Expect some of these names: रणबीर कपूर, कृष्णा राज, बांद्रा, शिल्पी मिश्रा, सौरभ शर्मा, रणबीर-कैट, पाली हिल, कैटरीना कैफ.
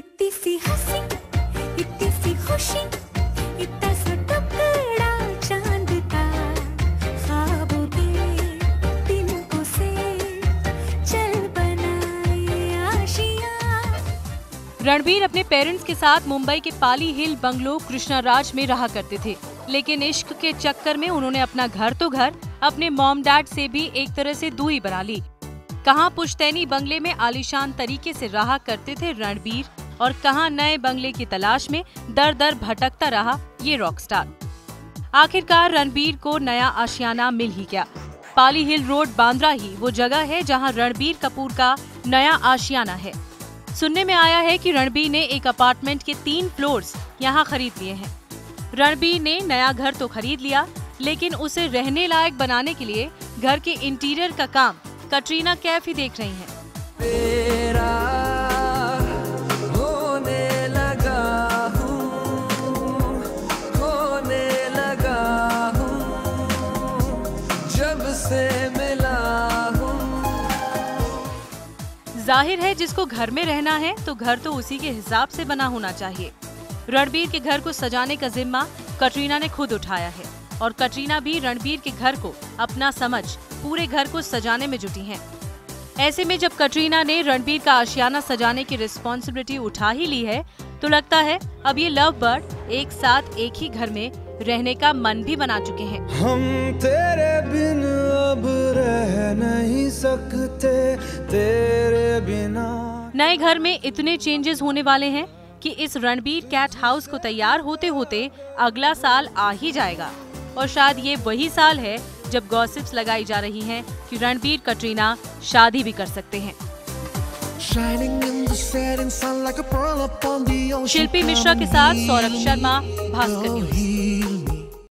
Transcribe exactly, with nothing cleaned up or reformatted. इतनी सी हंसी, इतनी सी खुशी, इतना सा टुकड़ा चांद का, ख्वाबों के तिनकों से चल बनाए आशिया। रणबीर अपने पेरेंट्स के साथ मुंबई के पाली हिल बंगलो कृष्णा राज में रहा करते थे, लेकिन इश्क के चक्कर में उन्होंने अपना घर तो घर अपने मॉम डैड से भी एक तरह से दूरी बना ली। कहां पुश्तैनी बंगले में आलीशान तरीके से रहा करते थे रणबीर और कहां नए बंगले की तलाश में दर दर भटकता रहा ये रॉकस्टार। आखिरकार रणबीर को नया आशियाना मिल ही गया। पाली हिल रोड बांद्रा ही वो जगह है जहां रणबीर कपूर का नया आशियाना है। सुनने में आया है कि रणबीर ने एक अपार्टमेंट के तीन फ्लोर्स यहाँ खरीद लिए हैं। रणबीर ने नया घर तो खरीद लिया, लेकिन उसे रहने लायक बनाने के लिए घर के इंटीरियर का काम कैटरीना कैफ ही देख रही हैं। मेरा होने लगा हूं, होने लगा हूं, जब से मिला हूं। जाहिर है जिसको घर में रहना है तो घर तो उसी के हिसाब से बना होना चाहिए। रणबीर के घर को सजाने का जिम्मा कैटरीना ने खुद उठाया है और कैटरीना भी रणबीर के घर को अपना समझ पूरे घर को सजाने में जुटी हैं। ऐसे में जब कैटरीना ने रणबीर का आशियाना सजाने की रिस्पॉन्सिबिलिटी उठा ही ली है, तो लगता है अब ये लव बर्ड एक साथ एक ही घर में रहने का मन भी बना चुके हैं। हम तेरे बिन अब रह नहीं सकते, तेरे बिना। नए घर में इतने चेंजेस होने वाले हैं कि इस रणबीर कैट हाउस को तैयार होते होते अगला साल आ ही जाएगा और शायद ये वही साल है जब गॉसिप्स लगाई जा रही हैं कि रणबीर कैटरीना शादी भी कर सकते हैं। शिल्पी मिश्रा के साथ सौरभ शर्मा, भास्कर न्यूज़।